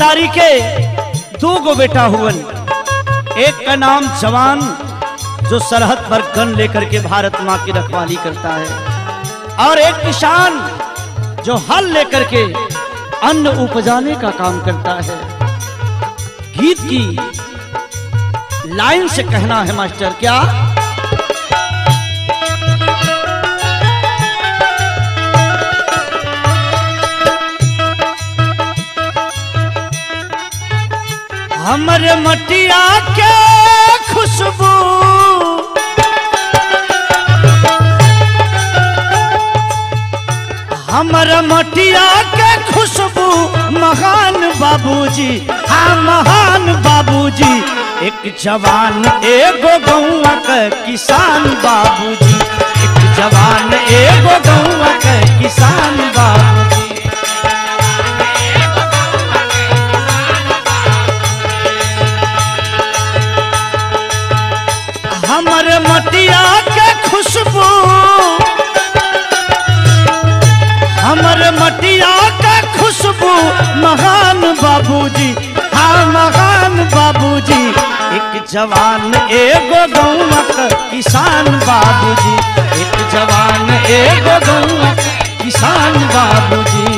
तारी के दो गो बेटा हुवन, एक का नाम जवान जो सरहद पर गन लेकर के भारत माँ की रखवाली करता है, और एक किसान जो हल लेकर के अन्न उपजाने का काम करता है। गीत की लाइन से कहना है मास्टर, क्या हमरे मटिया के खुशबू हमरे मटिया के खुशबू महान बाबूजी, हाँ महान बाबूजी, एक जवान एगो गौवा के किसान बाबूजी, एक जवान एगो गौवा के किसान बाबूजी। हमर मटिया के खुशबू हमर मटिया के खुशबू महान बाबूजी, हाँ महान बाबूजी, एक जवान एगो गौवा के किसान बाबूजी, एक जवान एगो गौवा के किसान बाबूजी।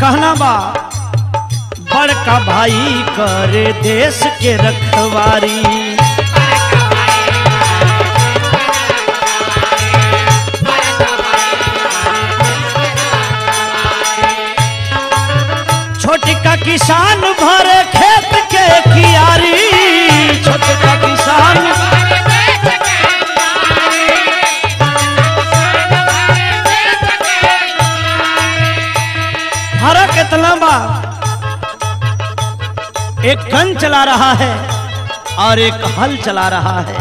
कहना बा बड़का भाई करे देश के रखवारी, छोटका किसान भरे खेत के कियारी, छोटका किसान एक गन चला रहा है और एक हल चला रहा है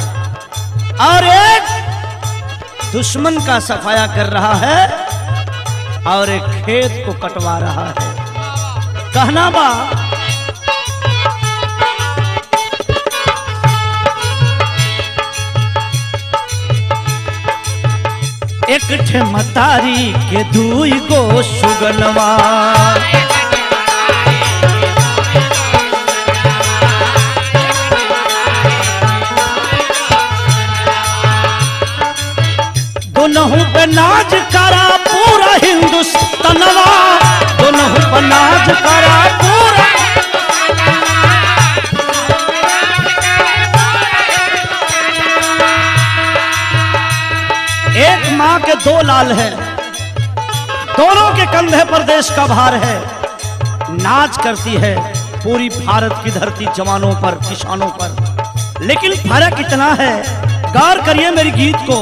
और एक दुश्मन का सफाया कर रहा है और एक खेत को कटवा रहा है। कहना बा एक ठे मतारी के दुई गो सुगनवा, दोनों पे नाच करा पूरा हिंदुस्तानवा, दोनों पे नाच करा पूरा, एक माँ के दो लाल है, दोनों के कंधे पर देश का भार है। नाच करती है पूरी भारत की धरती जवानों पर, किसानों पर, लेकिन फर्क इतना है, गौर करिए मेरी गीत को।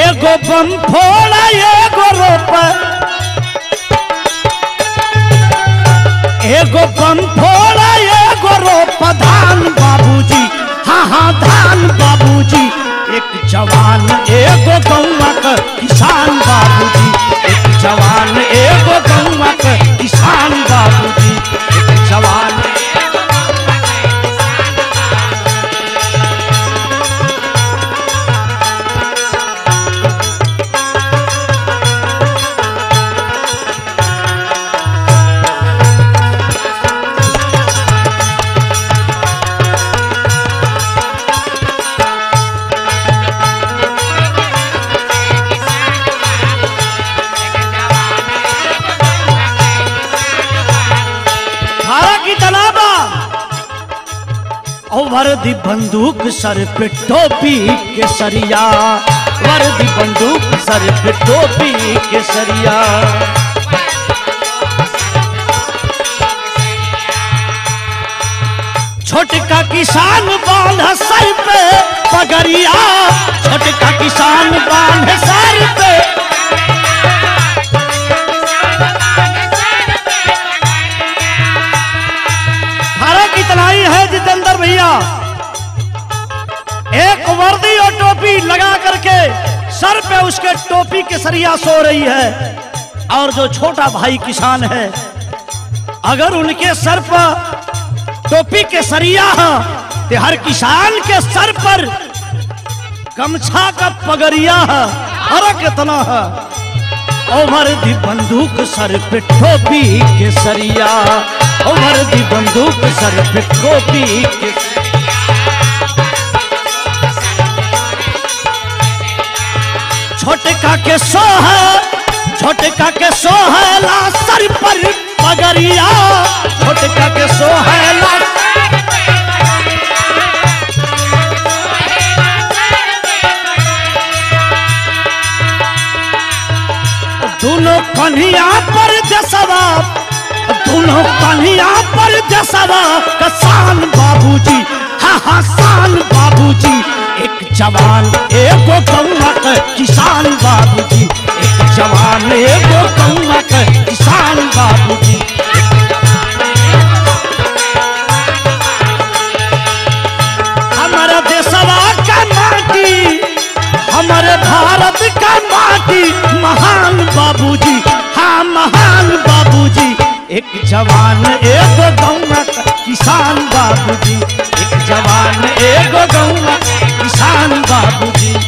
एगो बम फोड़ा एगो रोपा, एगो बम फोड़ा एगो रोपा धान बाबूजी, हाँ हाँ धान बाबूजी, एक जवान एगो गौवा के किसान बाबूजी, एक जवान एगो गौवा के किसान बाबूजी, एक जवान। वर्दी बंदूक सर पे टोपी के सरिया, वर्दी बंदूक सर पे टोपी के सरिया, छोटका किसान बांध सर पे पगड़िया, छोटका किसान बांध सर पे, फर्क इतना ही है जितेंद्र भैया, एक वर्दी और टोपी लगा करके सर पे उसके टोपी के सरिया सो रही है, और जो छोटा भाई किसान है अगर उनके सर पर टोपी के सरिया ते हर किसान के सर पर गमछा का पगड़िया है, फर्क इतना है। उमर दी बंदूक सर पे टोपी के सरिया, उमर दी बंदूक सर पे टोपी के छोटका के सोहर, छोटका के सोहला सर पर पगड़िया, छोटका के सोहला दोनों कन्हैया पर जसवा, दोनों कन्हैया पर जसवा किसान बाबूजी, हा हा शान बाबूजी, एक जवान एक गौवा का किसान बाबूजी, एक जवान एक गौवा का किसान बाबूजी। हमारा देशवा का माटी, हमारे भारत का माटी महान बाबूजी, हाँ महान बाबूजी, एक जवान एक गौवा किसान बाबूजी, एक जवान एक गौवा किसान बाबूजी।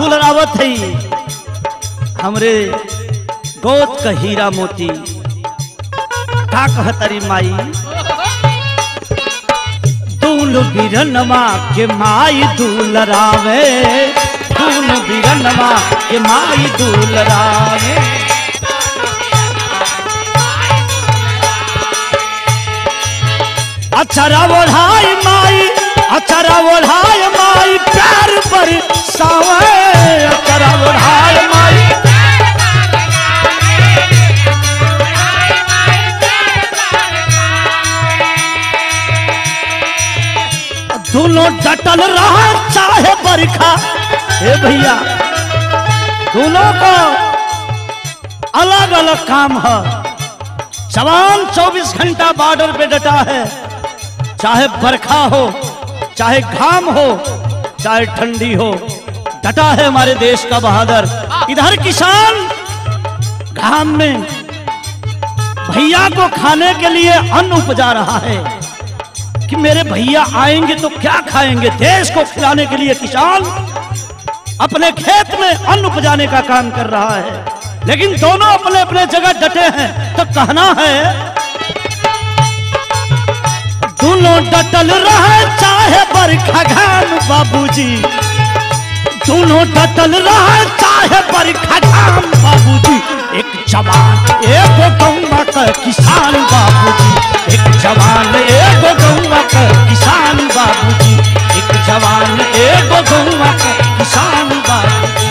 कुलरावत है हमरे गोद का हीरा मोती, का कहतरी माई दूल बिरनमा के माई दूलरावे, दूल बिरनमा के माई दूलरावे, अचरा ओढ़ाई माई, अचरा ओढ़ाई माई प्यार पर सावे, अचरा ओढ़ाई माई, दोनों डटल रहा चाहे बरखा, हे भैया दोनों का अलग अलग काम है। जवान 24 घंटा बॉर्डर पे डटा है, चाहे बरखा हो चाहे घाम हो चाहे ठंडी हो, डटा है हमारे देश का बहादुर। इधर किसान घाम में भैया को खाने के लिए अन्न उपजा रहा है कि मेरे भैया आएंगे तो क्या खाएंगे। देश को खिलाने के लिए किसान अपने खेत में अन्न उपजाने का काम कर रहा है, लेकिन दोनों अपने अपने जगह डटे हैं। तो कहना है दोनों डटल रहे चाहे बरखा घाम बाबूजी, दोनों डटल रहे चाहे बरखा घाम बाबूजी, एक जवान एक गौवा का किसान बाबूजी, एक जवान एक गौवा का किसान बाबूजी, एक जवान एक गौवा का किसान बाबूजी।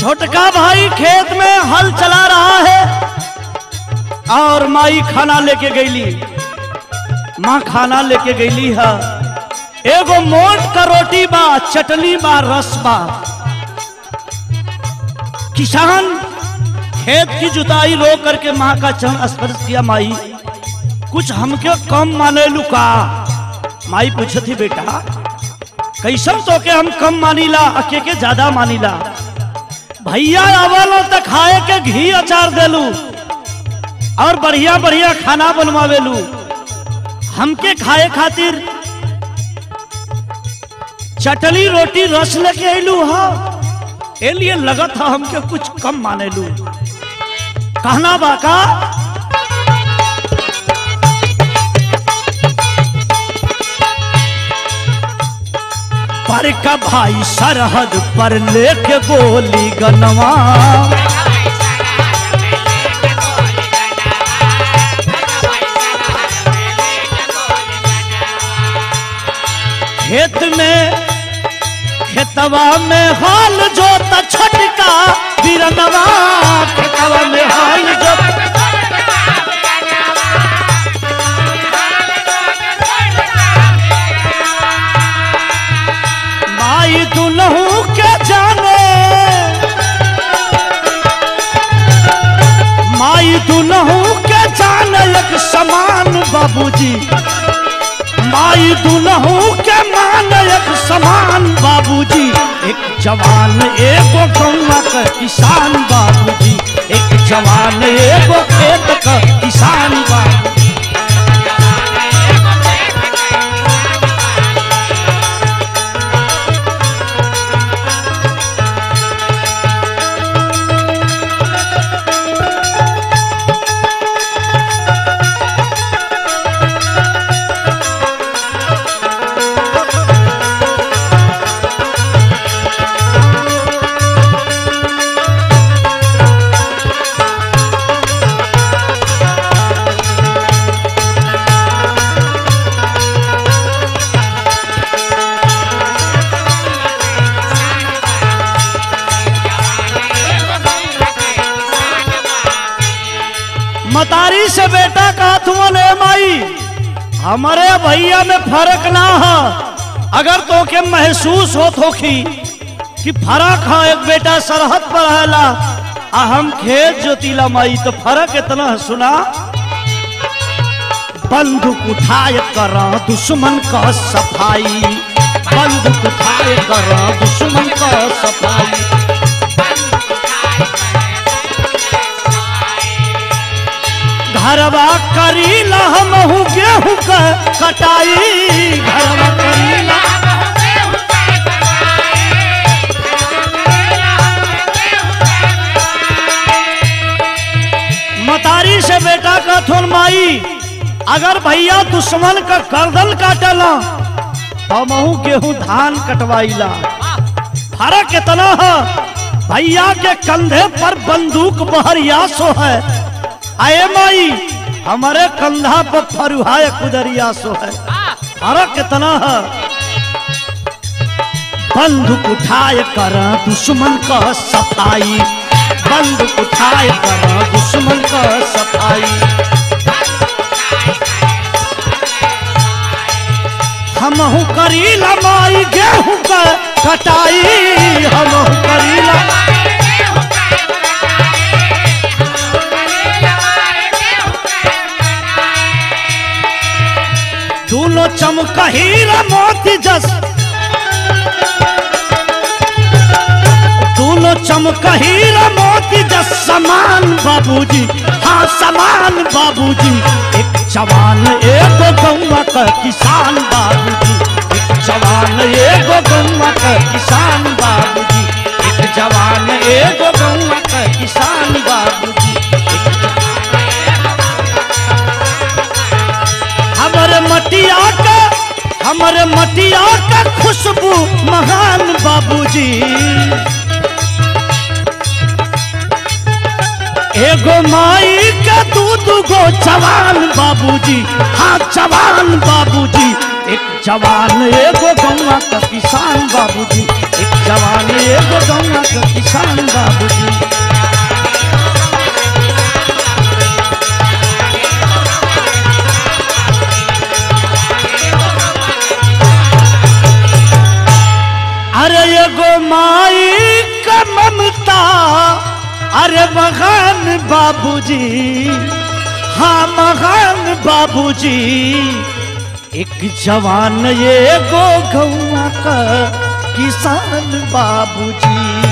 छोटका भाई खेत में हल चला रहा है, और माई खाना लेके गईली, माँ खाना लेके गईली है। एगो मोट का रोटी बा, चटनी बा, रस बा। किसान खेत की जुताई रो करके माँ का चरण स्पर्श किया। माई कुछ हमके कम माने लुका। माई पूछती बेटा कैसन तो के हम कम मानीला अकेके ज्यादा मानीला। भैया अवल तक खाए के घी अचार देलू और बढ़िया बढ़िया खाना बनवावेलू। हमके खाए खातिर चटनी रोटी रस लेके आईलू हा। ए लिए लगत है हमके कुछ कम मानेलू। कहना बाका बड़का भाई सरहद पर लेके बोली गनवा, खेत में खेतवा में हाल जोत छोटका बिरनवा, खेतवा में हाल जोत बाबूजी, माई दुल्हू के मान एक समान बाबूजी, एक जवान एगो गौवा का किसान बाबूजी, एक जवान एगो खेत का किसान बाबूजी। मतारी से बेटा कहा तुम ले माई हमारे भैया में फर्क ना है। अगर तो के महसूस हो तो कि फर्क है, एक बेटा सरहद पर रहला आ हम खेत जोतीला माई, तो फर्क इतना है सुना। बंदूक उठाए कर दुश्मन का सफाई, बंदूक उठाए कर दुश्मन का सफाई। घरवा करी ला हम गेहूं का कटाई, घरवा करी ला मतारी से बेटा का थोन माई, अगर भैया दुश्मन का गर्दन काटला तो महू गेहूं धान कटवाईला। फर्क इतना है भैया के कंधे पर बंदूक बहरिया सो है, आए माई हमारे कंधा पर फरुहा कुदरिया सो है। अरे कितना है बंदूक उठाए कर दुश्मन का सफाई, बंदूक उठाए कर दुश्मन का सफाई। हमहु करीला माई गेहूं का कटाई, हमहु करीला दूनो चमका हीरा मोती जस, दूनो चमका हीरा मोती जस समान बाबूजी, हाँ समान बाबूजी, एक जवान एक गौवा का किसान बाबूजी, एक जवान एक गौवा का किसान बाबूजी, एक जवान एक गौवा का किसान बाबूजी। हमारे मटिया का खुशबू महान बाबूजी, एगो माई का दूध गो जवान बाबूजी, हाँ जवान बाबूजी, एक जवान एगो गौवा का किसान बाबूजी, एक जवान एगो गौवा का किसान बाबूजी। बाबूजी, हाँ महान बाबूजी, एक जवान ये गो गौना का किसान बाबूजी।